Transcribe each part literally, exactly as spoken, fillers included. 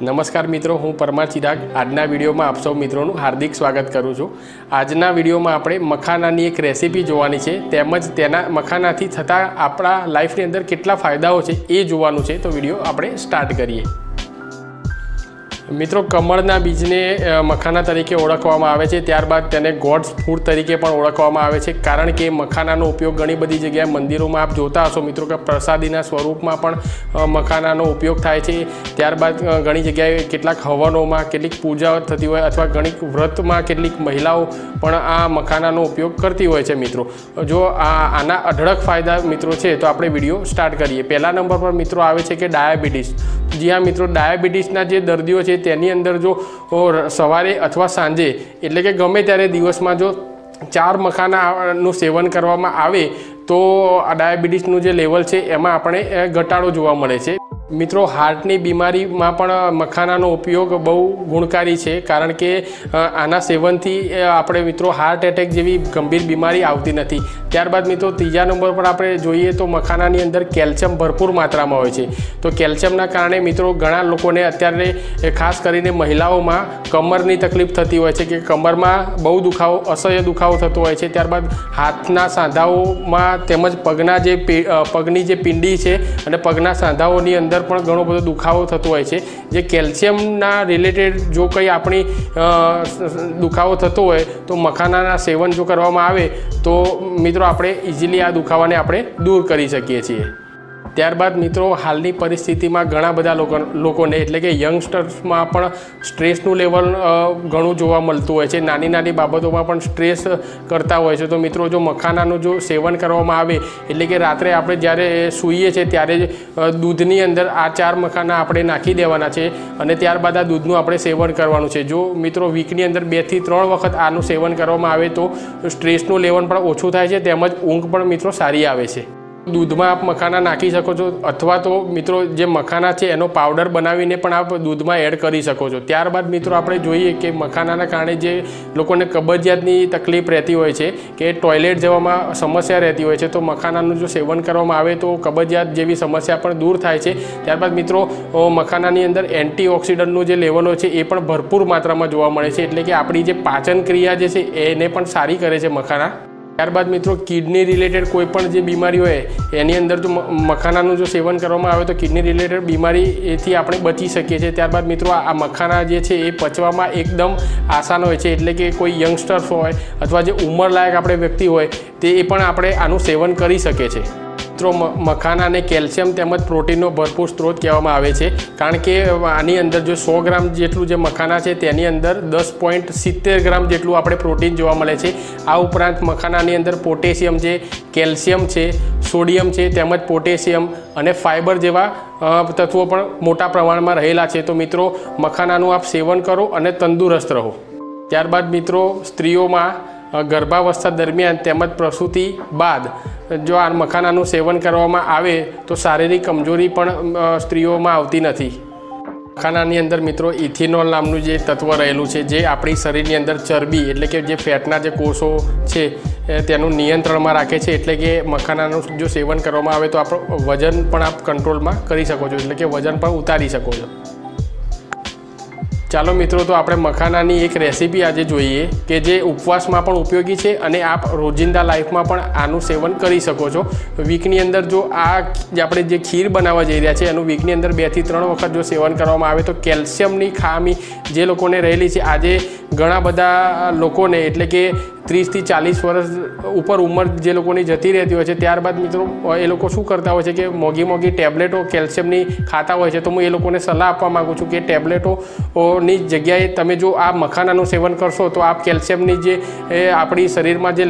नमस्कार मित्रों, हूँ परमार चिराग। आजना विडियो में आप सौ मित्रों हार्दिक स्वागत करूँ छूँ। आजना विडियो में आप मखाना की एक रेसिपी जोवानी छे, तेमज तेना मखाना थी थता आपणा लाइफ नी अंदर केटला फायदाओ छे ए जोवानुं छे। तो विडियो आपणे स्टार्ट करिए। मित्रों, कमळना बीजने मखाना तरीके ओळखवामां आवे छे, त्यारबाद तेने गॉड्स फूड तरीके पण ओळखवामां आवे छे, कारण के मखानानो उपयोग घणी बधी जग्याए मंदिरोमां आप जोता हशो मित्रों के प्रसादीना स्वरूपमां पण मखानानो उपयोग थाय छे। त्यारबाद घणी जग्याए केटलाक हवनोमां, केटलीक पूजा थती होय अथवा घणीक व्रतमां केटलीक महिलाओ पण आ मखानानो उपयोग करती होय छे। मित्रों, जो आना अढळक फायदा मित्रों छे तो आपणे विडियो स्टार्ट करीए। पहला नंबर पर मित्रों आवे छे के डायाबेटीस। जी हाँ मित्रों, डायाबेटीसना जे दर्दीओ छे तेनी अंदर जो सवारे अथवा सांजे एटले के गमे त्यारे दिवसमां जो चार मखानानुं सेवन करवामां आवे तो आ डायाबेटीसनुं जे लेवल छे एमां आपणे घटाडो जोवा मळे छे। मित्रों, हार्टनी बीमारी में पण मखानानो उपयोग बहु गुणकारी है, कारण के आना सेवनथी आपणे मित्रों हार्ट एटेक जेवी गंभीर बीमारी आवती नहीं। त्यारबाद मित्रों तीजा नंबर पर आपणे जोईए तो मखानानी अंदर कैल्शियम भरपूर मात्रा में होय छे, तो कैल्शियमना कारणे मित्रों घणा लोकोने अत्यारे खास करीने महिलाओमां कमरनी तकलीफ थती होय छे, कि कमरमां बहु दुखावो असह्य दुखावो थतो होय छे। त्यारबाद हाथना सांधाओमां तेमज पगना जे पगनी जे पिंडी छे अने पगना सांधाओनी अंदर પણ ઘણો બધો દુખાવો થતો હોય છે, જે કેલ્શિયમના રિલેટેડ જો કંઈ આપણી દુખાવો થતો હોય તો મખાનાના સેવન જો કરવામાં આવે તો મિત્રો આપણે ઇઝીલી આ દુખાવાને આપણે દૂર કરી શકીએ છીએ। ત્યારબાદ મિત્રો હાલની પરિસ્થિતિમાં ઘણા બધા લોકો લોકોને એટલે કે યંગસ્ટર્સમાં પણ સ્ટ્રેસનું લેવલ ઘણું જોવા મળતું હોય છે, નાની નાની બાબતોમાં પણ સ્ટ્રેસ કરતા હોય છે। તો મિત્રો જો મખાનાનું જો સેવન કરવામાં આવે એટલે કે રાત્રે આપણે જ્યારે સૂઈએ છીએ ત્યારે જ દૂધની અંદર આ ચાર મખાના આપણે નાખી દેવાના છે અને ત્યારબાદ આ દૂધનું આપણે સેવન કરવાનું છે। જો મિત્રો વીકની અંદર બેથી ત્રણ વખત આનું સેવન કરવામાં આવે તો સ્ટ્રેસનું લેવલ પણ ઓછું થાય છે, તેમજ ઊંઘ પણ મિત્રો સારી આવે છે। दूध में आप मखाना नाखी सको छो, अथवा तो मित्रों जे मखाना है एनो पाउडर बनावीने पण आप दूध में एड करी सको छो। त्यारबाद मित्रों आपणे जोईए कि मखानाना कारणे जे लोकोने कब्जियातनी तकलीफ रहती होय छे के टॉयलेट जवामां समस्या रहती होय छे, तो मखानानुं जो सेवन करवामां आवे तो कब्जियात जेवी समस्या पण दूर थाय छे। त्यारबाद मित्रों मखानानी अंदर एंटीऑक्सिडंटनुं जे लेवल होय छे ए पण भरपूर मात्रामां जोवा मळे छे, एटले के आपणी जे पाचन क्रिया जे छे एने पण सारी करे छे मखाना। त्यारबाद मित्रों किडनी रिलेटेड कोईपण जो बीमारी होय एनी अंदर जो मखानानुं जो सेवन करवामां आवे तो किडनी रिलेटेड बीमारी थी आपणे बची शकीए छीए। त्यारबाद मित्रों आ मखाना जे छे ए पचवामां एकदम आसान होय छे, एटले के कोई यंगस्टर्स होय अथवा जे उमरलायक आपणे व्यक्ति होय ते ए पण आपणे आनुं सेवन करी शके छे। मित्रों मखाना ने कैल्शियम तेमज प्रोटीनों भरपूर स्रोत कहेवामां आवे छे, कारण के आनी अंदर जो सौ ग्राम जेटलू जे मखाना है तेनी अंदर दस पॉइंट सित्तेर ग्राम जेटलू आपणे प्रोटीन जोवा मळे छे। आ उपरांत मखानानी अंदर पोटेशियम छे, कैल्शियम छे, सोडियम छे, तेमज पोटेशियम अने फाइबर जेवा तत्वों पण मोटा प्रमाणमां रहेला छे। तो मित्रों मखानानुं आप सेवन करो अने तंदुरस्त रहो। त्यारबाद मित्रों स्त्रीओमां गर्भावस्था दरमियान तेमज प्रसूति बाद जो आ मखानानुं सेवन करवामां आवे तो शारीरिक कमजोरी पण स्त्रीओमां आवती नथी। मखानानी अंदर मित्रों इथेनॉल नामनुं जे तत्व रहेलुं छे, जे आपणी शरीरनी अंदर चरबी एटले के जे फेटना जे कोषो छे तेनुं नियंत्रणमां राखे छे, एटले के मखानानुं जो सेवन करवामां आवे तो आपणुं वजन पण आप कंट्रोलमां करी शको छो, एटले के वजन पण उतारी शको छो। चालो मित्रों तो आपणे मखानानी एक रेसिपी आजे जोईए के जे उपवास में पण उपयोगी छे अने आप रोजिंदा लाइफ में पण आनुं सेवन करी सको छो। वीकनी अंदर जो आ आपणे जे खीर बनावा जई रह्या छे एनुं वीकनी अंदर बे थी त्रण वखत जो सेवन करवामां आवे तो कैल्शियमनी खामी जे लोकोने रहेली छे, आजे घणा बधा लोकोने एटले के तीस थी चालीस वर्ष ऊपर उमर जे लोकोनी जती रहती होय छे, त्यारबाद मित्रों ए लोको शुं करता होय छे के मोगी मोगी टेब्लेटो कैल्शियमनी खाता होय छे। तो हूँ ए लोकोने सलाह आपवा माँगू छूँ कि टेब्लेटोनी जग्याए तमे जो आ मखानानुं सेवन करशो तो आप कैल्शियमनी जे आपणी शरीरमां जे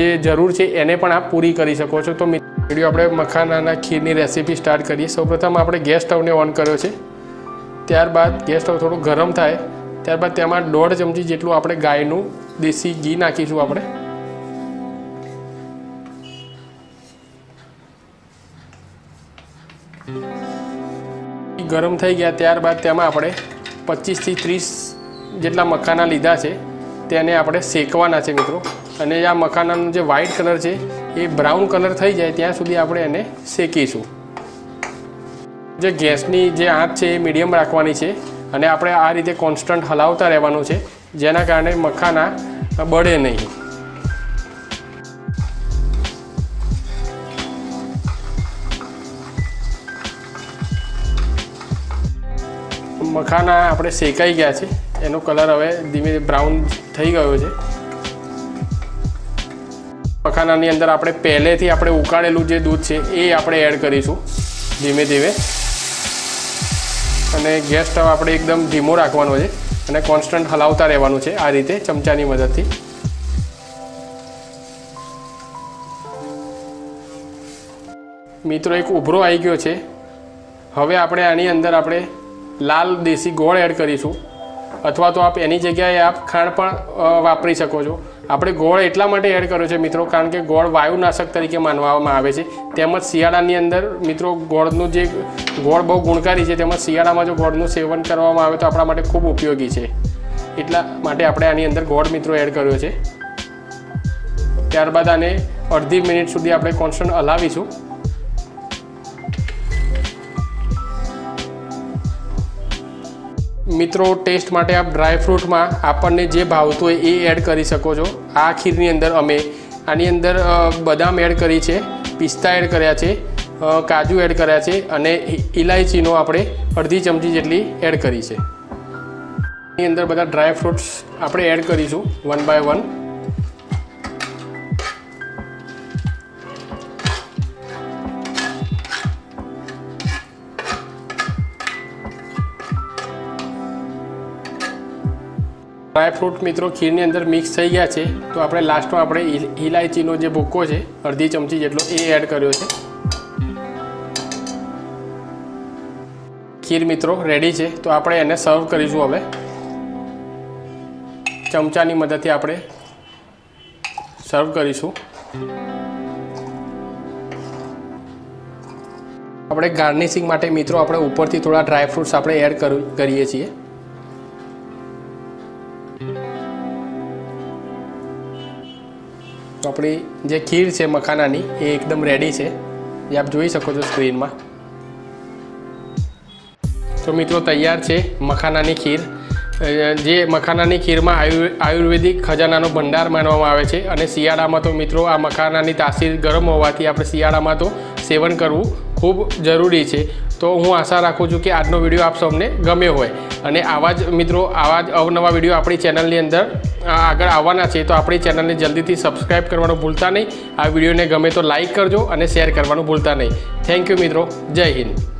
जे जरूर छे एने पण आप पूरी करी शको छो। तो वीडियो आपणे मखानाना खीरनी रेसिपी स्टार्ट करीए। सौप्रथम आपणे गैस स्टवने ऑन कर्यो छे, त्यारबाद गैस स्टव थोड़ो गरम थाय त्यारबाद तेमां दौड़ चमची जेटलुं आपणे गायनुं देशी घी नाखीशुं। आपणे गरम थई गया त्यारबाद तेमां आपणे पच्चीस थी तीस जेटला मखाना लीधा छे तेने आपणे शेकवाना छे मित्रों। અને આ મખાનાનો જે વ્હાઇટ કલર છે એ બ્રાઉન કલર થઈ જાય ત્યાં સુધી આપણે એને શેકીશું। જે ગેસની જે આંચ છે એ મીડિયમ રાખવાની છે અને આપણે આ રીતે કોન્સ્ટન્ટ હલાવતા રહેવાનું છે, જેના કારણે મખાના બળે નહીં। मखाना आपणे शेकाई गया है, एनो कलर हवे धीमे ब्राउन थई गयो छे। मखानानी अंदर आपणे पहेलेथी आपणे उकाळेलू जे दूध छे ए आपणे एड करीशुं धीमे धीमे। अने गैस स्टव आपणे एकदम धीमो राखवानो छे अने कोन्स्टंट हलावता रहेवानुं छे आ रीते चमचानी मददथी। मित्रों एक उभरो आई गयो छे। हवे आपणे आनी अंदर आपणे लाल देसी गोळ एड करीशुं, अथवा तो आप एनी जग्याए आप खाण पण वापरी शको छो। आपणे गोळ एटला माटे एड कर्यो छे मित्रों कारण के गोळ वायुनाशक तरीके मानवामां आवे छे। तेमज शियाळानी अंदर मित्रों गोळनुं जे गोळ बहु गुणकारी छे, तेमज शियाळामां जो गोळनुं सेवन करवामां आवे तो आपणा माटे खूब उपयोगी छे। एटला माटे आपणे आनी अंदर गोळ मित्रों एड कर्यो छे। त्यारबाद आने अर्धी मिनिट सुधी आपणे कोन्स्टंट हलावीशुं। मित्रों टेस्ट माटे आप ड्राई फ्रूट में आपने जे भावतुं होय ए एड करी शको छो। आ खीरनी अंदर अमे आनी अंदर बदाम एड करी छे, पिस्ता एड कर्या छे, काजू एड कर्या छे अने इलायचीनो आपणे अर्धी चमची जेटली एड करी छे। आनी अंदर बधा ड्राई फ्रूट्स आपणे एड करीशुं one by one. Dry fruit मित्रों खीरनी अंदर मिक्स थी गया है तो आप लास्ट में आप इलायची जो भूको है अर्धी चमची जेटलो ए एड कर्यो छे। खीर मित्रों रेडी है तो आप एने सर्व करीशुं। हवे चमचानी मददथी आप सर्व करीशुं। आप गार्निशिंग माटे मित्रों आप उपरथी थोड़ा ड्राई फ्रूट्स आप एड करीए छीए। तो अपनी जे खीर है मखानानी ये एकदम रेडी है, ये आप जोई सको स्क्रीन में। तो मित्रों तैयार है मखानानी खीर। जे मखानानी खीर में आयु आयुर्वेदिक खजानानो भंडार मानवामां आवे छे अने शियाळामां तो मित्रों आ मखानानी तासीर गरम होवाथी आपणे शियाळामां तो सेवन करवुं खूब जरूरी है। तो हूँ आशा राखूँ छूँ कि आजनो विडियो आप सबने गम्यो होय अने आवा ज मित्रों आवा ज अवनवा विडियो अपनी चेनलनी अंदर आगळ आववाना छे। तो अपनी चेनलने जल्दीथी सब्सक्राइब करवानुं भूलता नहीं। आ विडियोने गमे तो लाइक करजो अने शेर करवानुं भूलता नहीं। थैंक यू मित्रों, जय हिंद।